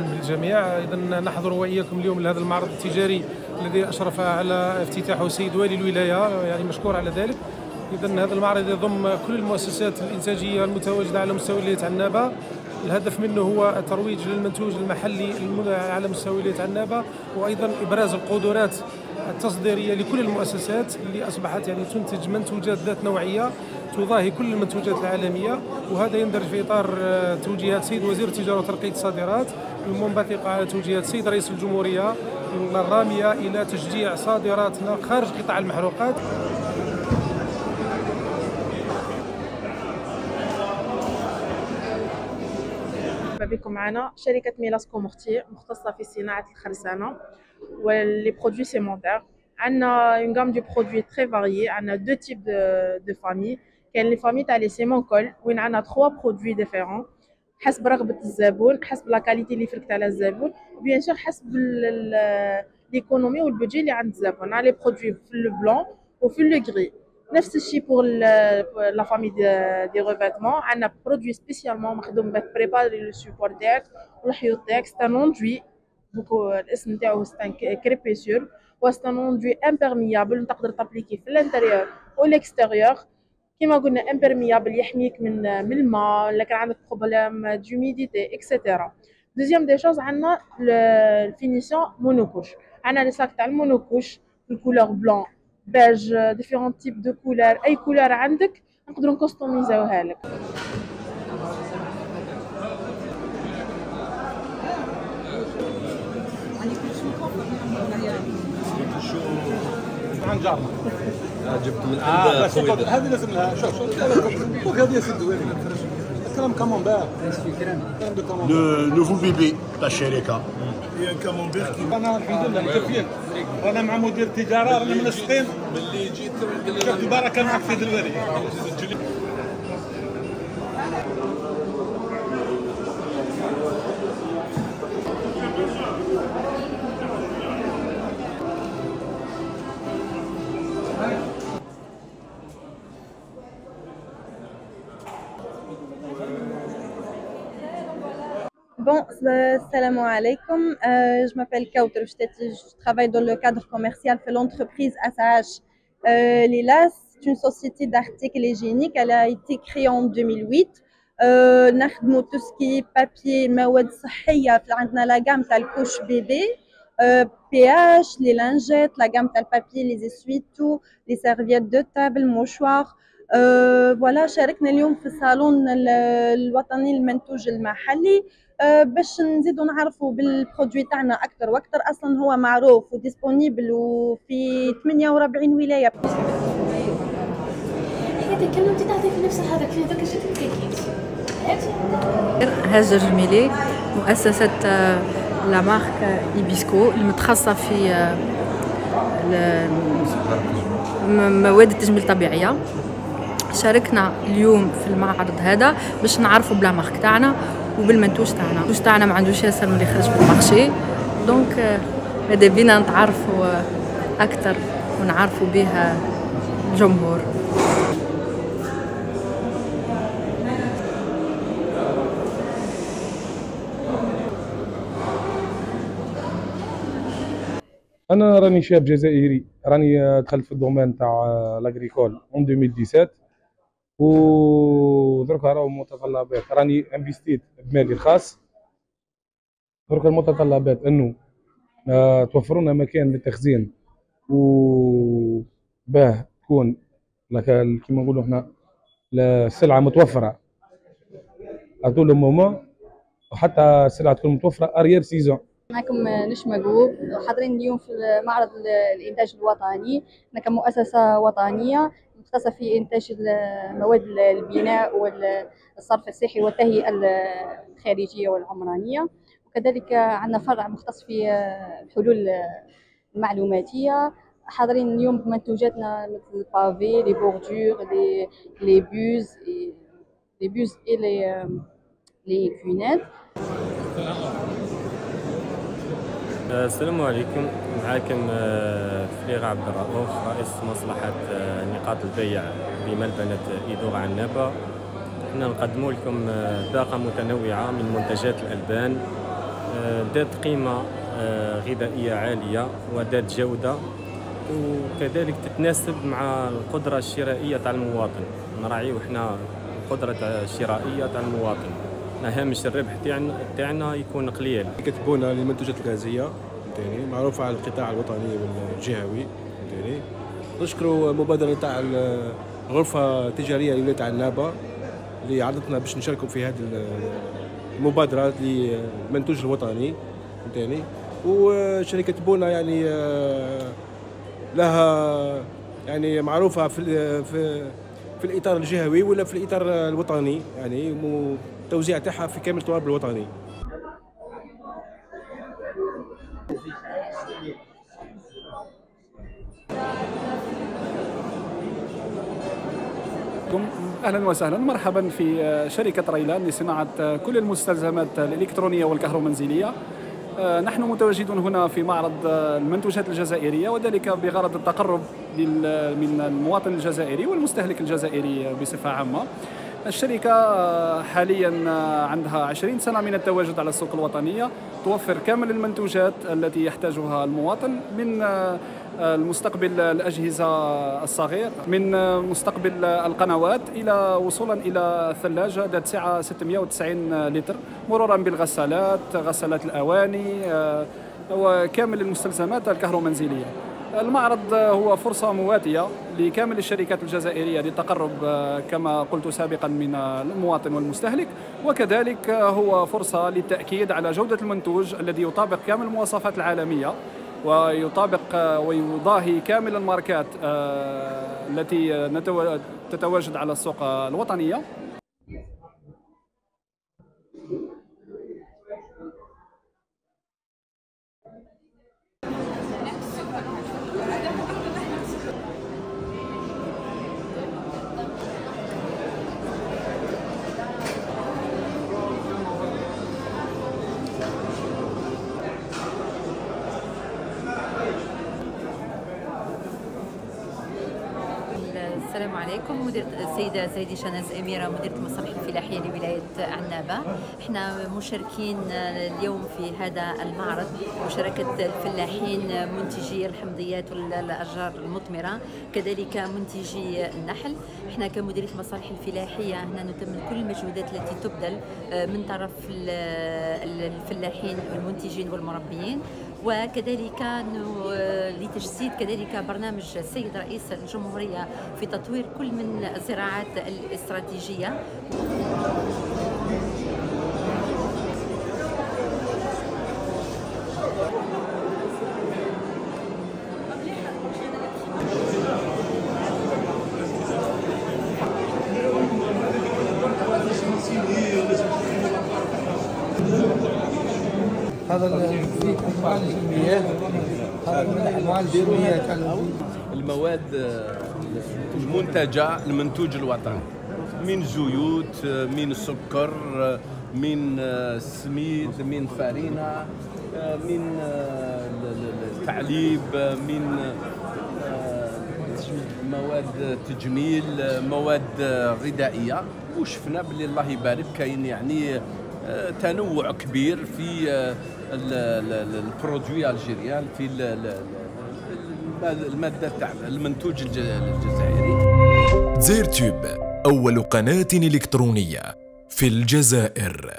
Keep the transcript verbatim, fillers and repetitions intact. بالجميع. إذا نحضر وإياكم اليوم لهذا المعرض التجاري الذي أشرف على افتتاحه السيد والي الولاية، يعني مشكور على ذلك. إذا هذا المعرض يضم كل المؤسسات الإنتاجية المتواجدة على مستوى ولاية عنابة. الهدف منه هو الترويج للمنتوج المحلي على مستوى ولاية عنابة، وأيضا إبراز القدرات التصديرية لكل المؤسسات اللي أصبحت يعني تنتج منتوجات ذات نوعية تضاهي كل المنتوجات العالمية. وهذا يندرج في إطار توجيهات سيد وزير التجارة وترقية الصادرات المنبثقة على توجيهات سيد رئيس الجمهورية الرامية إلى تشجيع صادراتنا خارج قطاع المحروقات. مرحبا بكم معنا شركة ميلاسكو مختي مختصة في صناعة الخرسانة واللي برودوي سيمونتيغ. عندنا اون غام دو برودوي تري فاريي، عندنا دو تيب دو فامي. كاين لي فامي تاع لي سيمونكول وين عندنا تخوا برودوي ديفيرون حسب رغبة الزبون، حسب لا كاليتي اللي فرقت على الزبون، بيان سور حسب ليكونومي والبودجي اللي عند الزبون. عندنا لي برودوي في لو بلون وفي لو غري. نفس الشيء بور لا فامي دي ريفاتمون، عندنا برودوي سبيسيالمون مخدوم باش بريباري لو سوبور داك والحيوط داك. سي ان اندوي بوكو الاسم نتاعو ستان كريبيسور، وسي ان اندوي امبيرميابل تقدر تابليكي في الانتيريور والاكستيريور. كيما قلنا امبيرميابل يحميك من من الماء ولا كان عندك بروبليم دوميديتي اكسيتيرا. دوزيام دي شوز عندنا الفينيسيون مونوكوش، عندنا لي ساك تاع المونوكوش بالكولور بلون باج ديفيرون تيب دو كولار. اي كولار عندك نقدروا نكستوميزاوها لك. عن جارنا جبت من عند خويا هذه لازم لها. شوف شوف هذه يا سيدي وين الكرام كامونبير لو نوفو بيبي تاع الشركه. أنا الحمد لله مكفيين، وأنا مع مدير التجارة وأنا منسقين. ملي جيت شفت البركة معك سيد الوالي. Bon, salam alaikum. Euh, je m'appelle Kauter, je travaille dans le cadre commercial de l'entreprise S A H euh, L'ILAS. C'est une société d'articles hygiéniques. Elle a été créée en deux mille huit. Euh, nous avons tout ce qui est papier, mawad sahiyat, la gamme de la couche bébé, euh, pH, les lingettes, la gamme de papier, les essuie-tout, les serviettes de table, mouchoirs. Euh, voilà, شاركنا اليوم في الصالون الوطني للمنتوج المحلي أه باش نزيدو نعرفوا بالبرودوي تاعنا اكثر واكثر. اصلا هو معروف وديسبونيبل وفي ثمانية وأربعين ولايه. حكيتي كلمه انت تعطي في نفس هذاك في هذاك الشيء الكيكيت. هاجر جميلي مؤسسه لا مارك ايبيسكو المتخصصه في مواد التجميل الطبيعيه. شاركنا اليوم في المعرض هذا باش نعرفوا بلا مارك تاعنا وبالمنتوج تاعنا. المنتوج تاعنا ما عندوش ياسر من يخرج في المارشي، دونك ماذا بينا نتعرفوا اكثر ونعرفوا بها الجمهور. انا راني شاب جزائري، راني دخلت في الدومين تاع لاغريكول عام ألفين وسبعطاش و درك راهو متطلبات. راني انفيستيت بمالي الخاص. درك المتطلبات انه آه توفر لنا مكان للتخزين و باه تكون كيما نقولوا احنا السلعه متوفره اطول المومون، وحتى السلعه تكون متوفره اريير سيزون. معكم نشمة دوب، حاضرين اليوم في معرض الانتاج الوطني. احنا كمؤسسه وطنيه مختصه في انتاج مواد البناء والصرف الصحي والتهيئه الخارجيه والعمرانيه، وكذلك عندنا فرع مختص في الحلول المعلوماتيه. حاضرين اليوم بمنتوجاتنا مثل البافي، لي بوردور، لي لي بوز لي بوز اي لي لي كونات. السلام عليكم، معاكم فليغ عبد الرؤوف رئيس مصلحة نقاط البيع بملبنة إيدوغا عنابة. حنا نقدموا لكم باقة متنوعة من منتجات الألبان ذات قيمة غذائية عالية وذات جودة، وكذلك تتناسب مع القدرة الشرائية تاع المواطن. نراعيو حنا القدرة الشرائية تاع المواطن، هامش الربح تاعنا تاعنا يكون قليل. شركة بونا للمنتوجات الغازية معروفة على القطاع الوطني والجهوي. نشكروا مبادرة تاع الغرفة التجارية لولاية عنابة اللي عرضتنا باش نشاركوا في هذه المبادرة للمنتوج الوطني. وشركة بونا يعني لها يعني معروفة في في في الإطار الجهوي ولا في الإطار الوطني، يعني توزيع تاعها في كامل التراب الوطني. أهلا وسهلا، مرحبا في شركة ريلان لصناعة كل المستلزمات الإلكترونية والكهرومنزلية. نحن متواجدون هنا في معرض المنتوجات الجزائرية، وذلك بغرض التقرب من المواطن الجزائري والمستهلك الجزائري بصفة عامة. الشركة حاليا عندها عشرين سنة من التواجد على السوق الوطنية، توفر كامل المنتوجات التي يحتاجها المواطن، من المستقبل الأجهزة الصغير، من مستقبل القنوات، إلى وصولا إلى ثلاجة ذات سعة ستمائة وتسعين لتر، مرورا بالغسالات، غسالات الأواني، وكامل المستلزمات الكهرومنزلية. المعرض هو فرصة مواتية لكامل الشركات الجزائرية للتقرب كما قلت سابقا من المواطن والمستهلك، وكذلك هو فرصة للتأكيد على جودة المنتوج الذي يطابق كامل المواصفات العالمية، ويطابق ويضاهي كامل الماركات التي تتواجد على السوق الوطنية. السلام عليكم، مديرة السيدة زايدي شناز أميرة، مديرة المصالح الفلاحية لولاية عنابة. احنا مشاركين اليوم في هذا المعرض مشاركة الفلاحين منتجي الحمضيات والأشجار المثمرة، كذلك منتجي النحل. احنا كمديرية المصالح الفلاحية هنا نتمم كل المجهودات التي تبذل من طرف الفلاحين والمنتجين والمربيين، وكذلك لتجسيد كذلك برنامج السيد رئيس الجمهورية في تطوير كل من الزراعات الاستراتيجية. المواد المنتجة المنتوج الوطني، من زيوت، من سكر، من سميد، من فارينة، من التعليب، من مواد تجميل، مواد غذائية. وشفنا باللي الله يبارك كاين يعني تنوع كبير في البرودوي الجيريان، في المادة تاع المنتوج الجزائري. ديزايرتوب أول قناة إلكترونية في الجزائر.